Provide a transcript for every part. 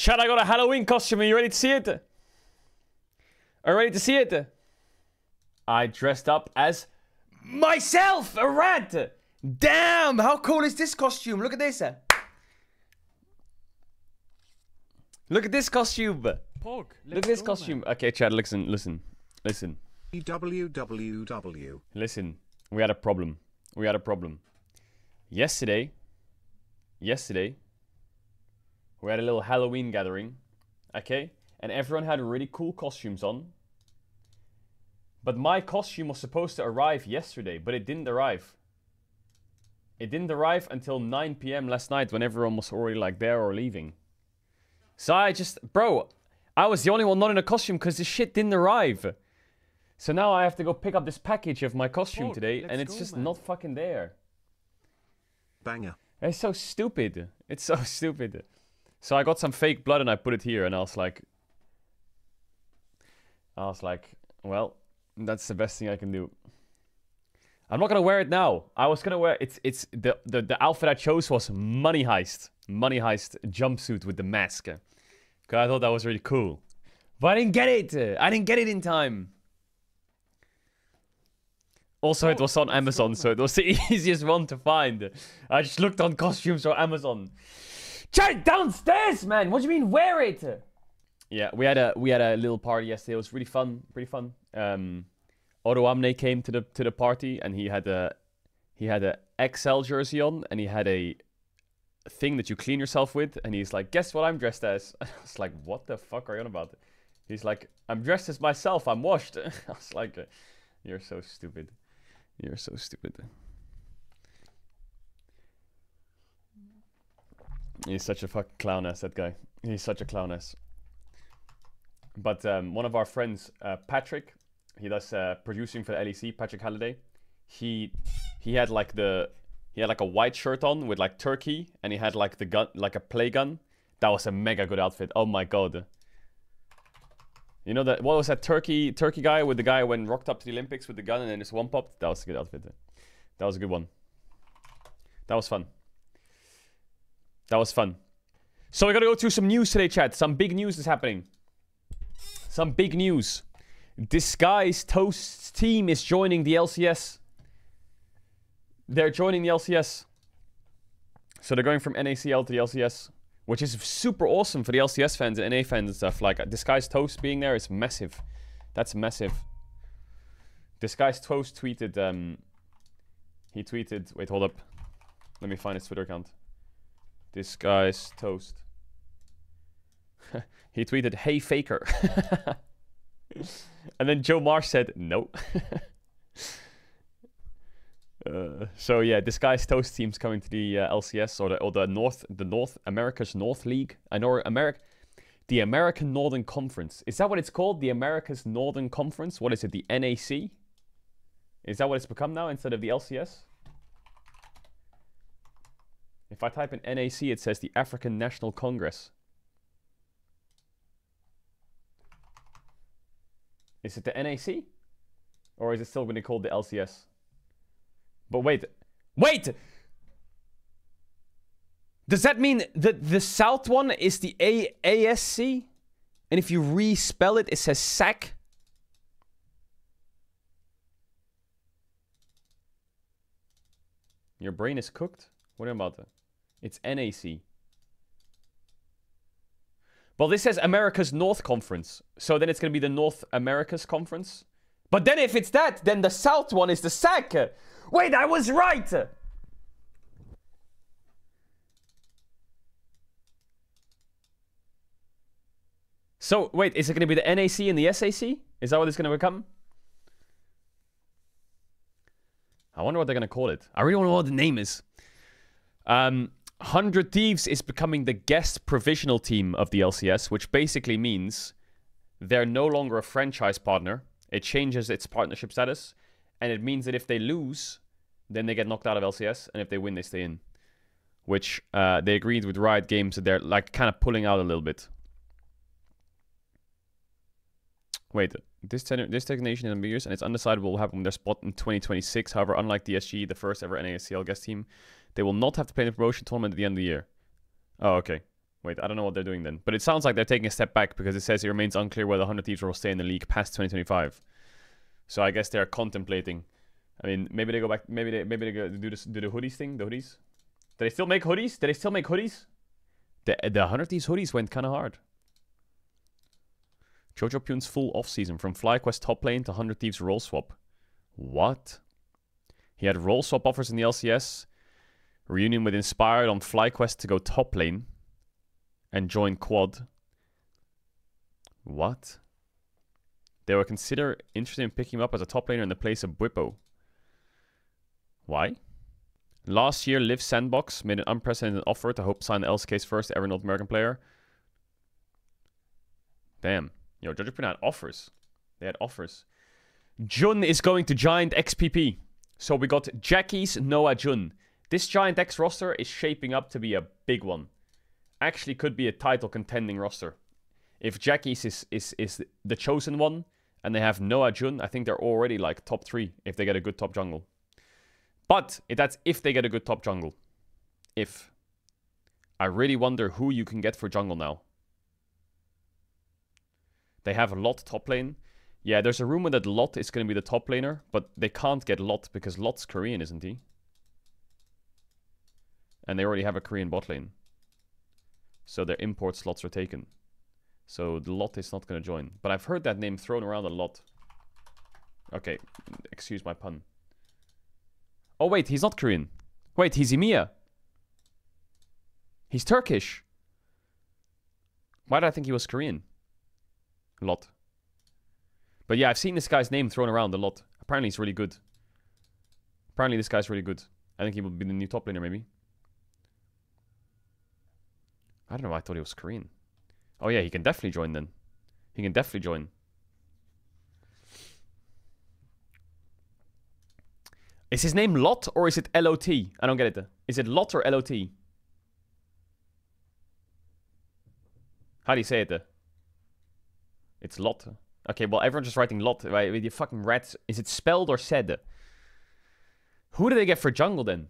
Chat, I got a Halloween costume. Are you ready to see it? Are you ready to see it? I dressed up as myself, a rat. Damn, how cool is this costume? Look at this. Look at this costume. Pork, look at this costume. Man. Okay, chat, listen. Listen, we had a problem. Yesterday, we had a little Halloween gathering, okay? And everyone had really cool costumes on. But my costume was supposed to arrive yesterday, but it didn't arrive. It didn't arrive until 9 p.m. last night when everyone was already like there or leaving. So I just, bro, I was the only one not in a costume because this shit didn't arrive. So now I have to go pick up this package of my costume today, and it's just not fucking there. Banger. It's so stupid. It's so stupid. So I got some fake blood and I put it here, and I was like, well, that's the best thing I can do. I'm not gonna wear it now. I was gonna wear it's the outfit I chose was Money Heist jumpsuit with the mask. Cause I thought that was really cool. But I didn't get it! I didn't get it in time. Also, it was on Amazon, so it was the easiest one to find. I just looked on costumes on Amazon. Chat, downstairs, man. What do you mean wear it? Yeah, we had a little party yesterday. It was really fun, Odoamne came to the party, and he had a XL jersey on, and he had a thing that you clean yourself with, and he's like, guess what I'm dressed as? I was like, what the fuck are you on about? He's like, I'm dressed as myself. I'm washed. I was like, you're so stupid. You're so stupid. He's such a fucking clown ass, that guy. He's such a clown ass. But one of our friends, Patrick, he does producing for the LEC, Patrick Halliday. He had like a white shirt on with like turkey, and he had like the gun, like a play gun. That was a mega good outfit. Oh my god. You know that, what was that turkey guy with the guy when rocked up to the Olympics with the gun and then his one popped? That was a good outfit. That was a good one. That was fun. That was fun. So we gotta go through some news today, chat. Some big news is happening. Some big news. Disguised Toast's team is joining the LCS. They're joining the LCS. So they're going from NACL to the LCS, which is super awesome for the LCS fans and NA fans and stuff. Like, Disguised Toast being there is massive. That's massive. Disguised Toast tweeted... he tweeted... Wait, hold up. Let me find his Twitter account. Disguised Toast. He tweeted, hey, Faker. And then Joe Marsh said, no. So yeah, Disguised Toast team's coming to the LCS, or the North America's North League. I know the American Northern Conference. Is that what it's called? The America's Northern Conference? What is it? The NAC? Is that what it's become now instead of the LCS? If I type in NAC, it says the African National Congress. Is it the NAC? Or is it still going to be called the LCS? But wait. Wait! Does that mean that the South one is the ASC? And if you re-spell it, it says SAC? Your brain is cooked? What about that? It's NAC. Well, this says America's North Conference. So then it's going to be the North America's Conference. But then if it's that, then the South one is the SAC. Wait, I was right. So, wait, is it going to be the NAC and the SAC? Is that what it's going to become? I wonder what they're going to call it. I really want to know what the name is. 100 Thieves is becoming the guest provisional team of the LCS, which basically means they're no longer a franchise partner. It changes its partnership status, and it means that if they lose, then they get knocked out of LCS, and if they win, they stay in. Which they agreed with Riot Games that they're like kind of pulling out a little bit. Wait, this designation is ambiguous, and it's undecided what will happen with their spot in 2026. However, unlike DSG, the first ever NACL guest team, they will not have to play in the promotion tournament at the end of the year. Oh, okay. Wait, I don't know what they're doing then. But it sounds like they're taking a step back because it says it remains unclear whether 100 Thieves will stay in the league past 2025. So I guess they're contemplating. I mean, maybe they go back. Maybe they go do the hoodies thing. The hoodies. Do they still make hoodies? Do they still make hoodies? The 100 Thieves hoodies went kind of hard. Jojopyun's full offseason from FlyQuest top lane to 100 Thieves role swap. What? He had role swap offers in the LCS. Reunion with Inspired on FlyQuest to go top lane and join Quad. What? They were interested in picking him up as a top laner in the place of Bwipo. Why? Last year, Liv Sandbox made an unprecedented offer to hope sign the LCK's first ever North American player. Damn. Yo, Jojopyun had offers. They had offers. Jun is going to GIANTX PP. So we got Jackie's Noah Jun. This GIANTX roster is shaping up to be a big one. Actually could be a title contending roster. If Jackie's is the chosen one and they have Noah Jun, I think they're already like top 3 if they get a good top jungle. But that's if they get a good top jungle. If. I really wonder who you can get for jungle now. They have Lot top lane. Yeah, there's a rumor that Lot is going to be the top laner, but they can't get Lot because Lot's Korean, isn't he? And they already have a Korean bot lane. So their import slots are taken. So the Lot is not going to join. But I've heard that name thrown around a lot. Okay, excuse my pun. Oh wait, he's not Korean. Wait, he's EMEA. He's Turkish. Why did I think he was Korean? Lot. But yeah, I've seen this guy's name thrown around a lot. Apparently he's really good. Apparently this guy's really good. I think he will be the new top laner maybe. I don't know why I thought he was Korean. Oh yeah, he can definitely join then. He can definitely join. Is his name Lot or is it L-O-T? I don't get it. Is it Lot or L-O-T? How do you say it? It's Lot. Okay, well everyone's just writing Lot, right? With your fucking rats. Is it spelled or said? Who do they get for jungle then?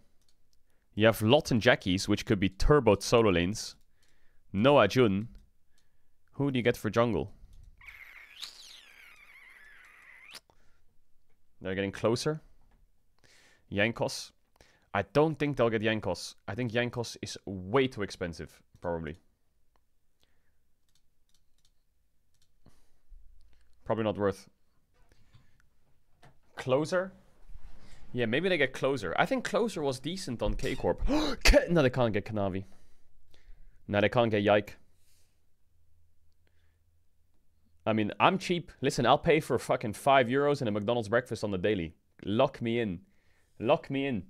You have Lot and Jackie's, which could be turboed solo lanes. Noah Jun. Who do you get for jungle? They're getting closer. Jankos. I don't think they'll get Jankos. I think Jankos is way too expensive, probably. Probably not worth. Closer? Yeah, maybe they get Closer. I think Closer was decent on K-Corp. No, they can't get Kanavi. No, they can't get Yike. I mean, I'm cheap. Listen, I'll pay for fucking €5 and a McDonald's breakfast on the daily. Lock me in. Lock me in.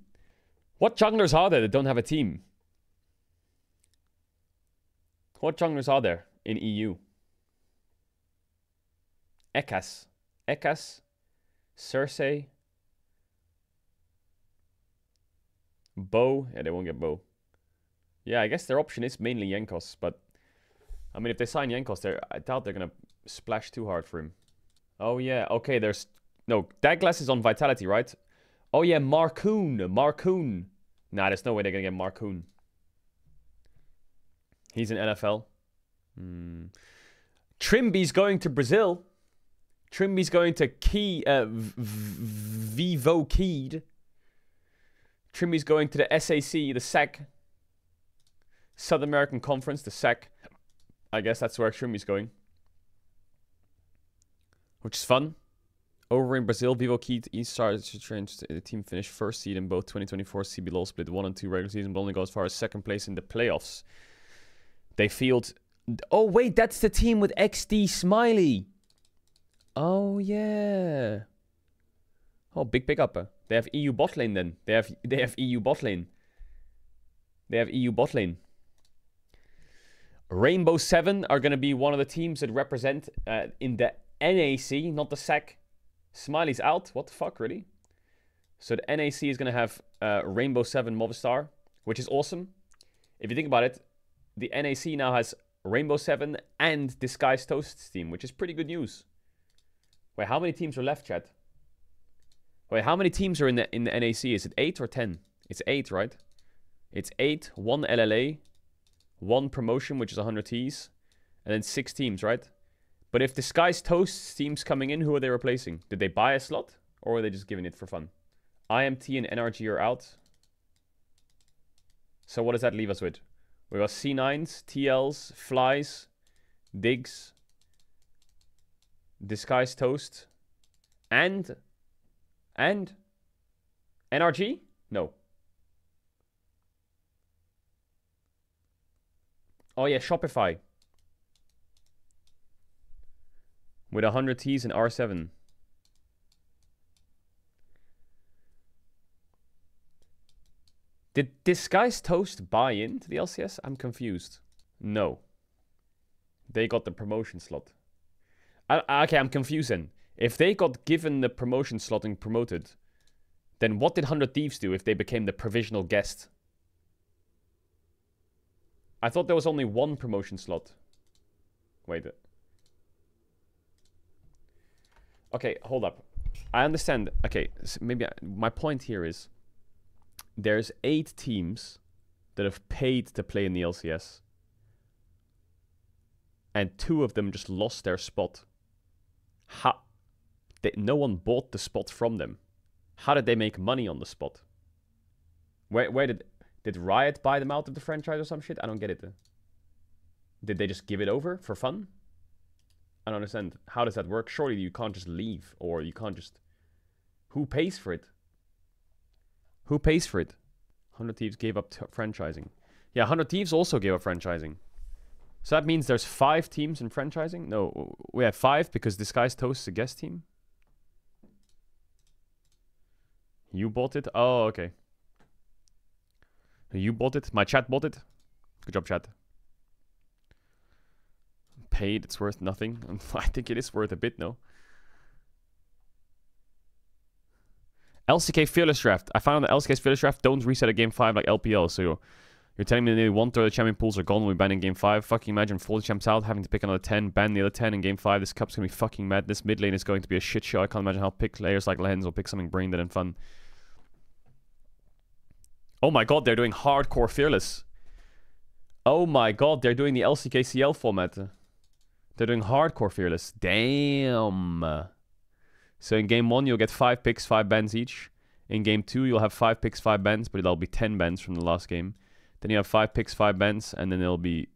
What junglers are there that don't have a team? What junglers are there in EU? Ekas. Ekas. Cersei. Bo. Yeah, they won't get Bo. Yeah, I guess their option is mainly Jankos, but... I mean, if they sign Jankos, I doubt they're gonna splash too hard for him. Oh yeah, okay, there's... No, Douglas is on Vitality, right? Oh yeah, Marcoon. Marcoon. Nah, there's no way they're gonna get Marcoon. He's in NFL. Trimby's going to Brazil. Trimby's going to Vivo Keyd. Trimby's going to the SAC, the SAC. South American Conference, the SAC. I guess that's where Trimby's going. Which is fun. Over in Brazil, Vivo Keyd East started to change. The team finished first seed in both 2024 CBLOL split 1 and 2 regular season, but only got as far as second place in the playoffs. They field. Oh wait, that's the team with XD Smiley. Oh yeah. Oh, big pickup. They have EU bot lane then. They have EU bot lane. They have EU bot lane. Rainbow7 are going to be one of the teams that represent in the NAC, not the SAC. Smiley's out. What the fuck, really? So the NAC is going to have Rainbow7 Movistar, which is awesome. If you think about it, the NAC now has Rainbow7 and Disguised Toast's team, which is pretty good news. Wait, how many teams are left, chat? Wait, how many teams are in the NAC? Is it 8 or 10? It's 8, right? It's 8, 1 LLA, one promotion, which is 100 Thieves, and then 6 teams, right? But if Disguised Toast's teams coming in, who are they replacing? Did they buy a slot, or are they just giving it for fun? IMT and NRG are out. So what does that leave us with? We got C9s, TLs, Flies, Digs, Disguised Toast, and NRG? No. Oh yeah, Shopify. With 100 T's and R7. Did Disguised Toast buy into the LCS? I'm confused. No. They got the promotion slot. Okay, I'm confused then. If they got given the promotion slot and promoted, then what did 100 Thieves do if they became the provisional guest? I thought there was only one promotion slot. Wait. Okay, hold up. I understand. Okay, so maybe my point here is there's 8 teams that have paid to play in the LCS. And 2 of them just lost their spot. No one bought the spot from them. How did they make money on the spot? Where did Riot buy them out of the franchise or some shit? I don't get it. Did they just give it over for fun? I don't understand. How does that work? Surely you can't just leave, or you can't just... Who pays for it? Who pays for it? 100 Thieves gave up franchising. Yeah, 100 Thieves also gave up franchising. So that means there's 5 teams in franchising? No, we have 5 because Disguised Toast is a guest team. You bought it? Oh, okay. You bought it. My chat bought it. Good job, chat. Paid, it's worth nothing. I think it is worth a bit, no? LCK Fearless Draft. I found that LCK's Fearless Draft don't reset at Game 5 like LPL, so you're telling me that nearly 1/3 of the champion pools are gone when we ban in Game 5? Fucking imagine 40 champs out, having to pick another 10, ban the other 10 in Game 5. This cup's gonna be fucking mad. This mid lane is going to be a shit show. I can't imagine how pick players like Lens will pick something brain dead and fun. Oh my god, they're doing hardcore Fearless. Oh my god, they're doing the LCKCL format. They're doing hardcore Fearless. Damn. So in game 1, you'll get 5 picks, 5 bans each. In game 2, you'll have 5 picks, 5 bans, but it'll be 10 bans from the last game. Then you have 5 picks, 5 bans, and then there'll be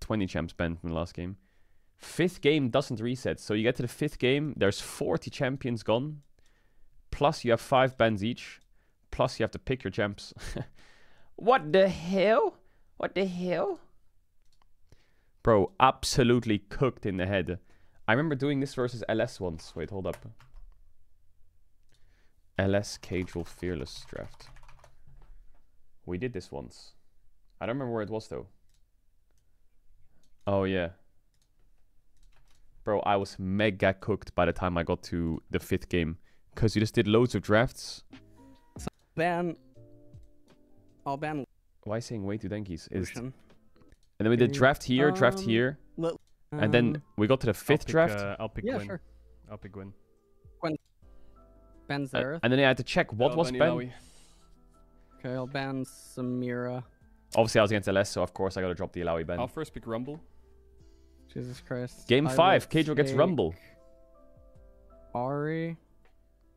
20 champs banned from the last game. 5th game doesn't reset. So you get to the 5th game, there's 40 champions gone. Plus you have 5 bans each. Plus you have to pick your champs. What the hell? What the hell? Bro, absolutely cooked in the head. I remember doing this versus LS once. Wait, hold up. LS Casual Fearless Draft. We did this once. I don't remember where it was though. Oh yeah. Bro, I was mega cooked by the time I got to the 5th game. Because you just did loads of drafts. So I'll ban. Why saying way too dankies? And then we did draft here. And then we got to the 5th draft. I'll pick Gwyn. Yeah, sure. I'll pick Gwyn. Ban's there. And then I had to check what was Ben. Okay, I'll ban Samira. Obviously, I was against LS, so of course I gotta drop the Alawi ban. I'll first pick Rumble. Jesus Christ. Game 5, Cajal gets Rumble. Ari,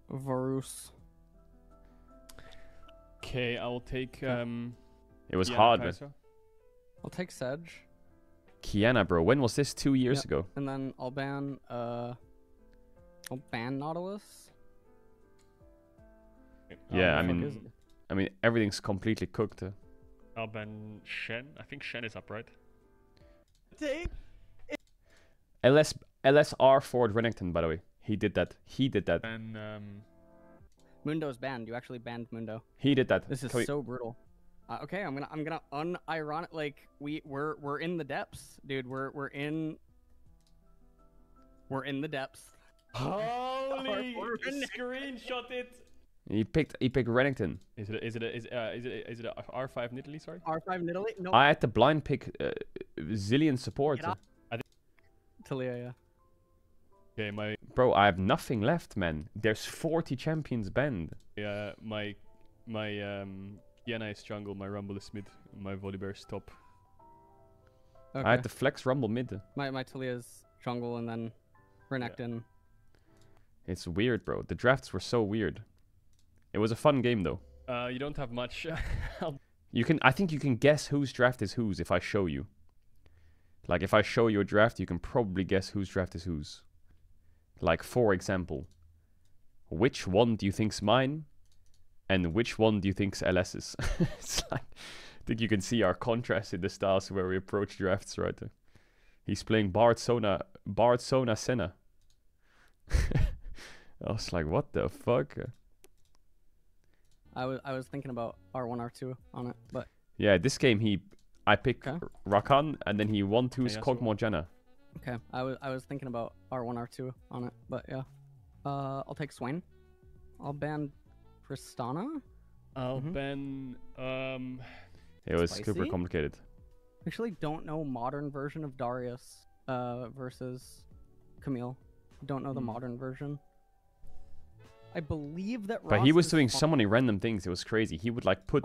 Varus. Okay, I'll take. It was hard, man. I'll take Sedge. Kiana, bro. When was this? 2 years ago. And then I'll ban. I'll ban Nautilus. Yeah, I mean, everything's completely cooked. I'll ban Shen. I think Shen is up, right? LSR Ford Renekton, by the way. He did that. And Mundo's banned. You actually banned Mundo. He did that. This is so brutal. Okay, I'm gonna unironic. Like we're in the depths, dude. We're in the depths. Holy! Screenshot it. He picked Renekton. Is it a R5 Nidalee? Sorry. R5 Nidalee. No. I had to blind pick Zillion support. Talia, yeah. Okay, bro, I have nothing left, man. There's 40 champions banned. Yeah, my Yana is jungle, my Rumble is mid, my Volibear is top. Okay. I had to flex rumble mid. My Talia's jungle and then Renekton. Yeah. It's weird, bro. The drafts were so weird. It was a fun game, though. You don't have much help. I think you can guess whose draft is whose if I show you. Like, if I show you a draft, you can probably guess whose draft is whose. Like, for example, which one do you think's mine? And which one do you think's LS's? It's like, I think you can see our contrast in the styles where we approach drafts, right? He's playing Bard, Sona, Senna. I was like, what the fuck? I was thinking about R1, R2 on it, but... Yeah, this game I pick Rakan, and then he 1-2s Kog'Maw Janna. Okay, I was thinking about R1, R2 on it, but yeah. I'll take Swain. I'll ban Tristana. I'll ban... It was spicy? Super complicated. I actually don't know modern version of Darius versus Camille. Don't know the modern version. I believe that. But Ross he was doing so many random things. It was crazy. He would like put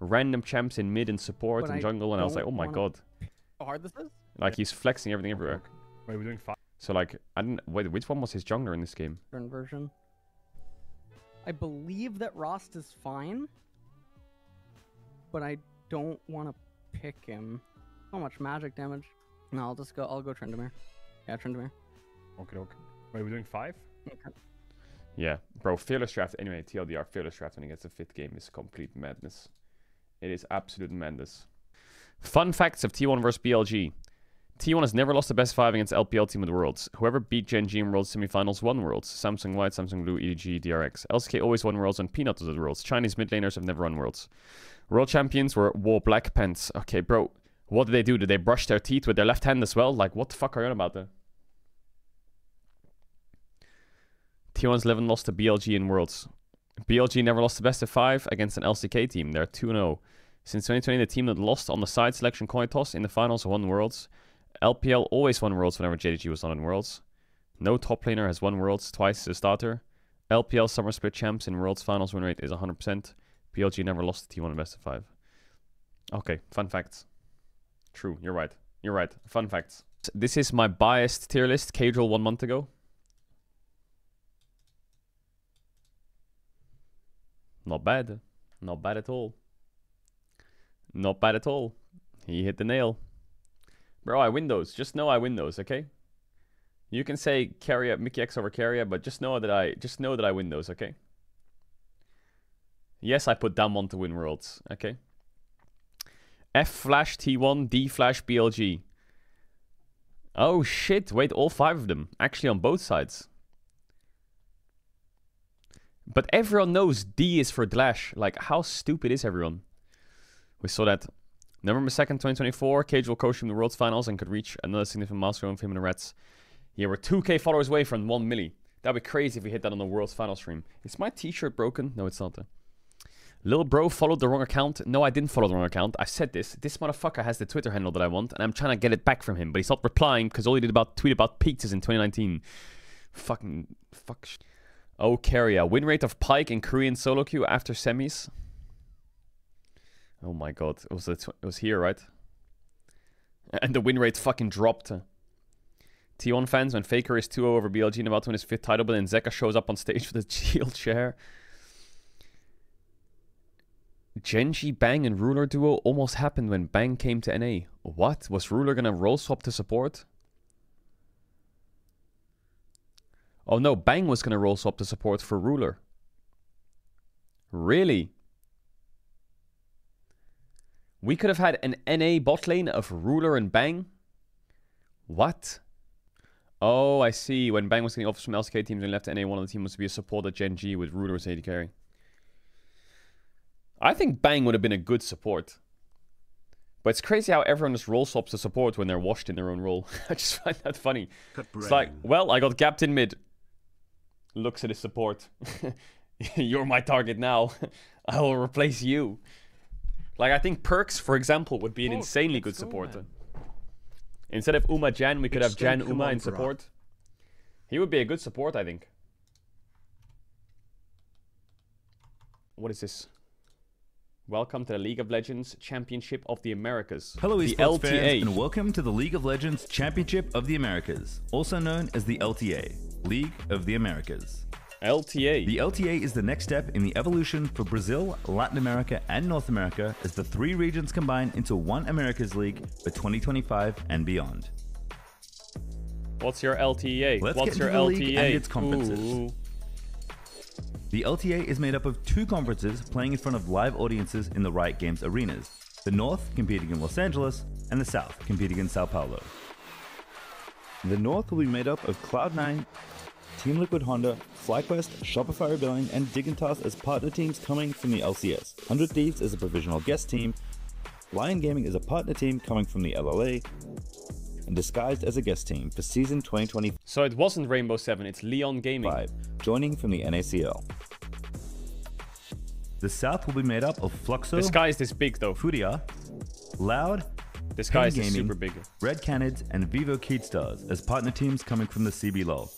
random champs in mid and support and jungle, and I was like, oh my god. How hard this is? Like he's flexing everything everywhere. Wait, we're doing five. So like, I didn't. Wait, which one was his jungler in this game? Version. I believe that Rost is fine, but I don't want to pick him. How much magic damage? No, I'll just go. I'll go Tryndamere. Yeah, Tryndamere. Okay, okay. Wait, we're doing five? Okay. Yeah, bro, Fearless Draft, anyway, TLDR, Fearless Draft when he gets the fifth game is complete madness. It is absolute madness. Fun facts of T1 versus BLG. T1 has never lost the best five against LPL team at Worlds. Whoever beat Gen G in Worlds semifinals won Worlds. Samsung White, Samsung Blue, EDG, DRX. LCK always won Worlds and Peanut was at Worlds. Chinese mid laners have never won Worlds. World champions were wore black pants. Okay, bro, what did they do? Did they brush their teeth with their left hand as well? Like, what the fuck are you on about there? T1's 11 lost to BLG in Worlds. BLG never lost the best of 5 against an LCK team. They're 2-0. Since 2020, the team that lost on the side selection coin toss in the finals won Worlds. LPL always won Worlds whenever JDG was not in Worlds. No top laner has won Worlds twice as a starter. LPL summer split champs in Worlds finals win rate is 100%. BLG never lost to T1 in best of 5. Okay, fun facts. True, you're right. You're right. Fun facts. This is my biased tier list. Cadril 1 month ago. Not bad. Not bad at all. Not bad at all. He hit the nail. Bro, I win those. Just know I win those, okay? You can say Carrier, Mickey X over Carrier, but just know that I win those, okay? Yes, I put down one to win Worlds, okay? F Flash T1, D Flash BLG. Oh shit, wait, all 5 of them. Actually on both sides. But everyone knows D is for Dlash. Like, how stupid is everyone? We saw that. November 2nd, 2024, Cage will coach him the World's Finals and could reach another significant milestone for him and the Reds. Yeah, we're 2K followers away from 1 milli. That'd be crazy if we hit that on the World's Finals stream. Is my t-shirt broken? No, it's not. Lil Bro followed the wrong account. No, I didn't follow the wrong account. I said this. This motherfucker has the Twitter handle that I want, and I'm trying to get it back from him, but he's not replying because all he did about tweet about pizzas in 2019. Fucking... Fuck... Oh, Carrier. Win rate of Pike in Korean solo queue after semis. Oh my god. It was here, right? And the win rate fucking dropped. T1 fans, when Faker is 2-0 over BLG and about to win his 5th title, but then Zeka shows up on stage with a shield chair. Genji, Bang, and Ruler duo almost happened when Bang came to NA. What? Was Ruler gonna roll swap to support? Oh no, Bang was going to roll swap the support for Ruler. Really? We could have had an NA bot lane of Ruler and Bang? What? Oh, I see. When Bang was getting offers from LCK teams and left NA, one of the teams was to be a support at Gen G with Ruler as AD carry. I think Bang would have been a good support. But it's crazy how everyone just roll swaps the support when they're washed in their own role. I just find that funny. It's like, well, I got gapped in mid. Looks at his support. You're my target now. I will replace you. Like, I think Perks, for example, would be an insanely good supporter. Instead of Uma Jan, we could have Jan Uma in support. He would be a good support, I think. What is this? Welcome to the League of Legends Championship of the Americas. Hello esports fans, and welcome to the League of Legends Championship of the Americas, also known as the LTA, League of the Americas. LTA. The LTA is the next step in the evolution for Brazil, Latin America, and North America as the three regions combine into one Americas League for 2025 and beyond. What's your LTA? Let's get into the LTA league and its conferences. Ooh. The LTA is made up of two conferences playing in front of live audiences in the Riot Games arenas. The North competing in Los Angeles and the South competing in Sao Paulo. The North will be made up of Cloud9, Team Liquid Honda, FlyQuest, Shopify Rebellion, and Dignitas as partner teams coming from the LCS. 100 Thieves is a provisional guest team, Lion Gaming is a partner team coming from the LLA, and Disguised as a guest team for season 2025. So it wasn't Rainbow7, it's Leon Gaming. Joining from the NACL. The South will be made up of Fluxo, Disguised is big though, Furia, Loud, Disguised is super big, Red Canids, and Vivo Keyd Stars as partner teams coming from the CBLOL.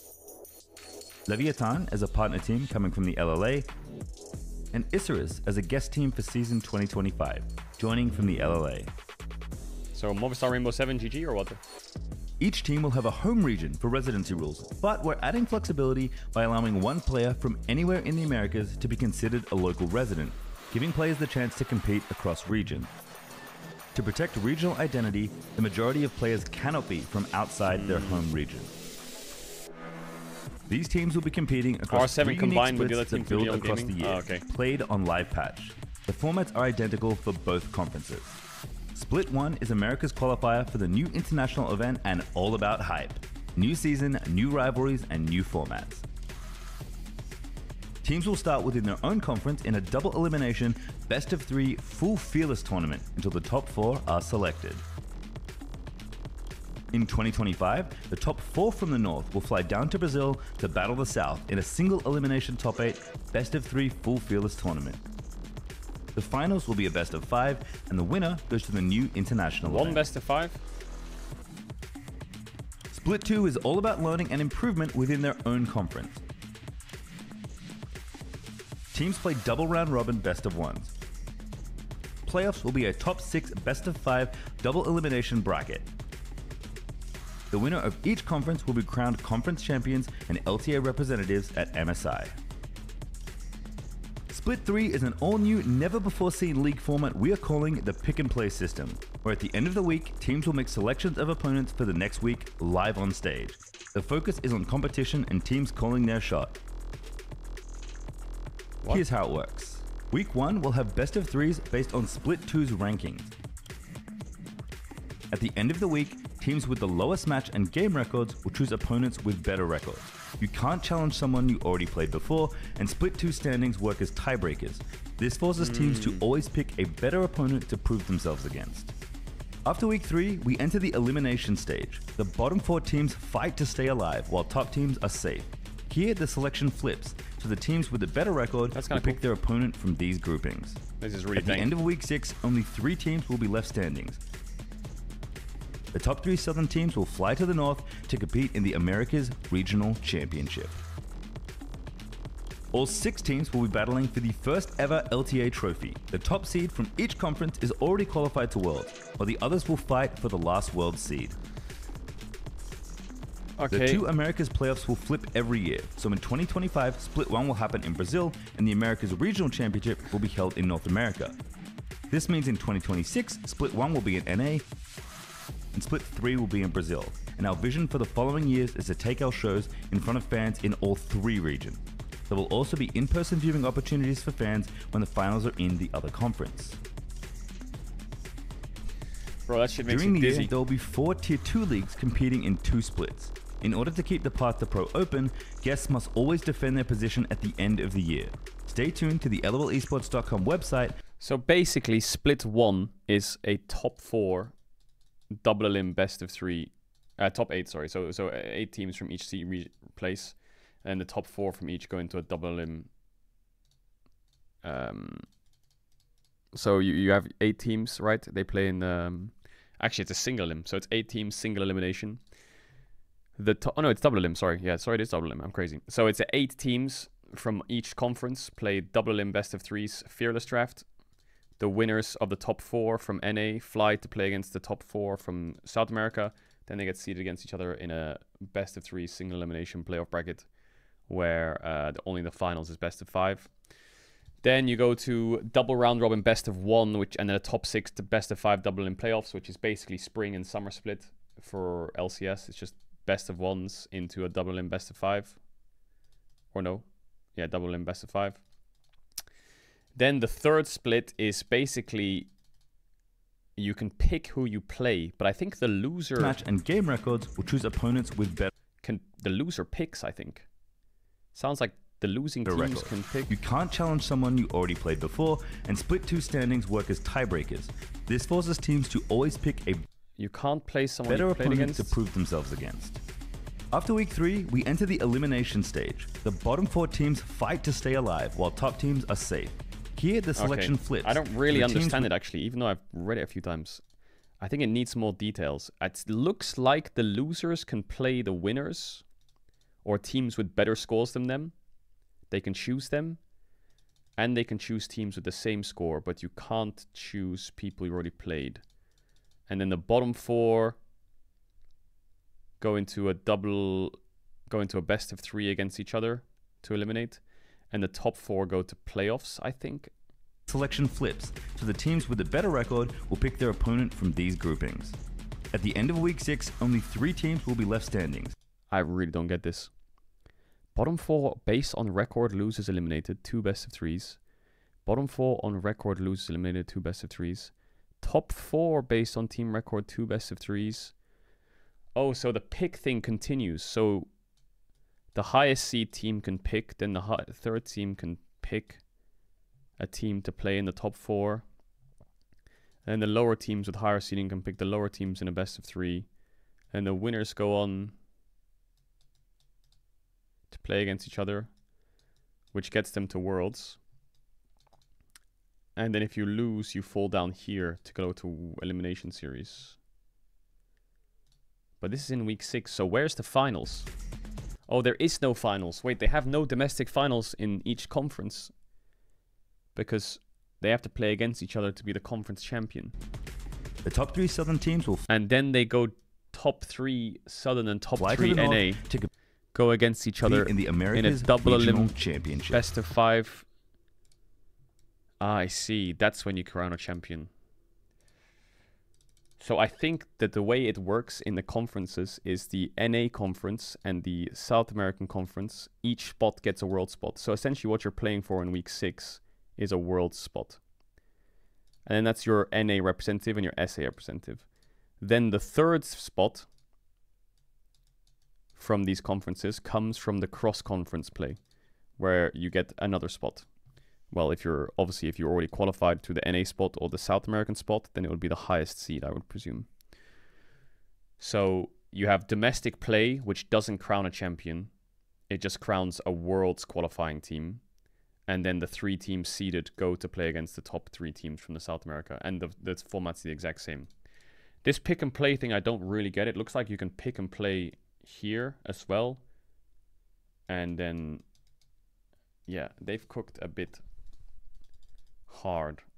Leviathan as a partner team coming from the LLA, and Isurus as a guest team for season 2025, joining from the LLA. So Movistar, Rainbow7, GG, or what? Each team will have a home region for residency rules, but we're adding flexibility by allowing one player from anywhere in the Americas to be considered a local resident, giving players the chance to compete across region. To protect regional identity, the majority of players cannot be from outside their home region. These teams will be competing across R7 combined with the other team built across the year, played on live patch. The formats are identical for both conferences. Split 1 is America's qualifier for the new international event and all about hype. New season, new rivalries, and new formats. Teams will start within their own conference in a double elimination, best of 3 full Fearless tournament until the top 4 are selected. In 2025, the top 4 from the North will fly down to Brazil to battle the South in a single elimination top 8 best of 3 full Fearless tournament. The finals will be a best of 5, and the winner goes to the new international event. One best of 5. Split 2 is all about learning and improvement within their own conference. Teams play double round robin best of 1s. Playoffs will be a top 6 best of 5 double elimination bracket. The winner of each conference will be crowned conference champions and LTA representatives at MSI. Split 3 is an all-new, never-before-seen league format we are calling the pick-and-play system, where at the end of the week, teams will make selections of opponents for the next week live on stage. The focus is on competition and teams calling their shot. What? Here's how it works. Week 1 will have best of 3s based on Split 2's rankings. At the end of the week, teams with the lowest match and game records will choose opponents with better records. You can't challenge someone you already played before, and Split 2 standings work as tiebreakers. This forces teams to always pick a better opponent to prove themselves against. After week 3, we enter the elimination stage. The bottom 4 teams fight to stay alive, while top teams are safe. Here, the selection flips, so the teams with the better record will pick their opponent from these groupings. This is really At the end of week 6, only 3 teams will be left standings. The top 3 Southern teams will fly to the North to compete in the Americas Regional Championship. All 6 teams will be battling for the first ever LTA trophy. The top seed from each conference is already qualified to Worlds, while the others will fight for the last World seed. Okay. The 2 Americas playoffs will flip every year, so in 2025, Split 1 will happen in Brazil, and the Americas Regional Championship will be held in North America. This means in 2026, Split 1 will be in NA, and Split 3 will be in Brazil, and our vision for the following years is to take our shows in front of fans in all 3 regions. There will also be in-person viewing opportunities for fans when the finals are in the other conference. Bro, that shit makes me dizzy. During the year, there will be 4 Tier 2 leagues competing in 2 splits. In order to keep the path to pro open, guests must always defend their position at the end of the year. Stay tuned to the LLesports.com website. So basically, Split 1 is a top 4 double elim best of 3 top 8, sorry, so 8 teams from each place, and the top 4 from each go into a double elim. So you have 8 teams, right? They play in actually it's a single elim, so it's 8 teams, single elimination. Oh no, it's double elim, sorry. Yeah, sorry, it is double elim, I'm crazy. So it's 8 teams from each conference play double elim best of 3s Fearless Draft. the winners of the top four from NA fly to play against the top four from South America. Then they get seeded against each other in a best-of-3 single elimination playoff bracket where only the finals is best-of-5. Then you go to double round-robin best-of-1, which, and then a top 6 to best-of-5 double in playoffs, which is basically spring and summer split for LCS. It's just best-of-1s into a double in best-of-5. Or no. Yeah, double in best-of-5. Then the third split is basically... you can pick who you play, but I think the loser match and game records will choose opponents with better. The loser picks? I think sounds like the losing teams record. Can pick. You can't challenge someone you already played before, and split 2 standings work as tiebreakers. This forces teams to always pick a. You can't play someone better you played against to prove themselves against. After week 3, we enter the elimination stage. The bottom 4 teams fight to stay alive, while top teams are safe. Here the selection flips. I don't really understand it actually, even though I've read it a few times. I think it needs more details. It looks like the losers can play the winners or teams with better scores than them. They can choose them, and they can choose teams with the same score, but you can't choose people you already played. And then the bottom 4 go into a best-of-3 against each other to eliminate. And the top 4 go to playoffs, I think. Selection flips, so the teams with a better record will pick their opponent from these groupings. At the end of week 6, only 3 teams will be left standing. I really don't get this. Bottom 4 based on record loses eliminated, 2 best-of-3s. Bottom 4 on record loses eliminated, 2 best-of-3s. Top 4 based on team record, 2 best-of-3s. Oh, so the pick thing continues, so... the highest seed team can pick, then the third team can pick a team to play in the top 4. And the lower teams with higher seeding can pick the lower teams in a best-of-3. And the winners go on to play against each other, which gets them to Worlds. And then if you lose, you fall down here to go to Elimination Series. But this is in week 6, so where's the finals? Oh, there is no finals. Wait, they have no domestic finals in each conference because they have to play against each other to be the conference champion. The top 3 Southern teams will... and then they go top 3 Southern and top 3 NA to go against each other in the Americas in a double elimination championship. Best-of-5. Ah, I see. That's when you crown a champion. So I think that the way it works in the conferences is the NA conference and the South American conference, each spot gets a world spot. So essentially what you're playing for in week 6 is a world spot. And then that's your NA representative and your SA representative. Then the third spot from these conferences comes from the cross-conference play, where you get another spot. Well, if you're obviously if you're already qualified to the NA spot or the South American spot, then it would be the highest seed, I would presume. So you have domestic play, which doesn't crown a champion. It just crowns a Worlds qualifying team. And then the 3 teams seeded go to play against the top 3 teams from the South America. And the format's the exact same. This pick and play thing, I don't really get. It looks like you can pick and play here as well. And then, yeah, they've cooked a bit hard